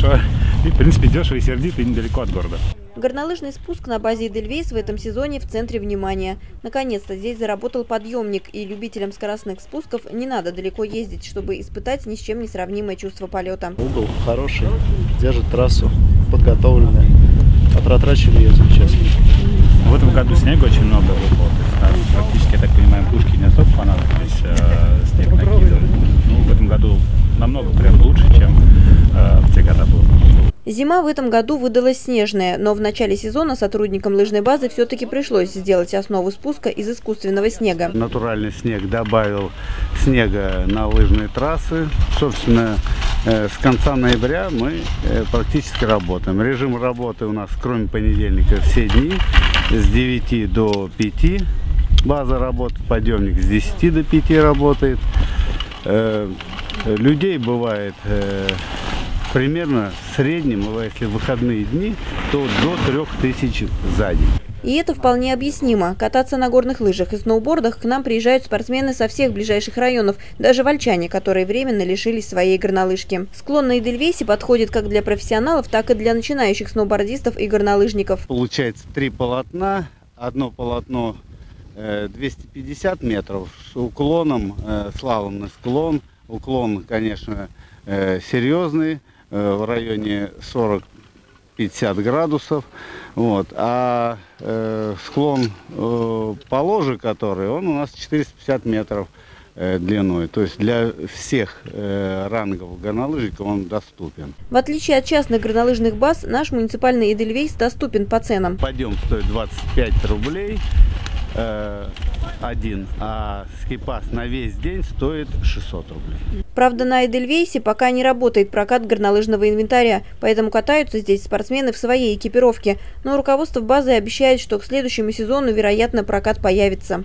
большое. И, в принципе, дешево и сердито, и недалеко от города. Горнолыжный спуск на базе «Эдельвейс» в этом сезоне в центре внимания. Наконец-то здесь заработал подъемник, и любителям скоростных спусков не надо далеко ездить, чтобы испытать ни с чем не сравнимое чувство полета. Угол хороший, держит трассу, подготовленная. А протрачили ее замечательно. В этом году снега очень много выпало. Практически, я так понимаю, пушки не особо понадобились, снег накидывали. Ну, в этом году намного прям лучше, чем в те года было. Зима в этом году выдалась снежная, но в начале сезона сотрудникам лыжной базы все-таки пришлось сделать основу спуска из искусственного снега. Натуральный снег добавил снега на лыжные трассы. Собственно, с конца ноября мы практически работаем. Режим работы у нас, кроме понедельника, все дни с 9 до 5. База работает, подъемник с 10 до 5 работает. Людей бывает... Примерно в среднем, если в выходные дни, то до 3000 за день. И это вполне объяснимо. Кататься на горных лыжах и сноубордах к нам приезжают спортсмены со всех ближайших районов, даже вольчане, которые временно лишились своей горнолыжки. Склон на Эдельвейсе подходит как для профессионалов, так и для начинающих сноубордистов и горнолыжников. Получается 3 полотна. Одно полотно 250 метров с уклоном, слаломный склон. Уклон, конечно, серьезный. В районе 40-50 градусов, вот. А склон положе, который, он у нас 450 метров длиной. То есть для всех рангов горнолыжников он доступен. В отличие от частных горнолыжных баз, наш муниципальный Эдельвейс доступен по ценам. Подъем стоит 25 рублей. Один, а скипас на весь день стоит 600 рублей. Правда, на Эдельвейсе пока не работает прокат горнолыжного инвентаря, поэтому катаются здесь спортсмены в своей экипировке. Но руководство базы обещает, что к следующему сезону, вероятно, прокат появится.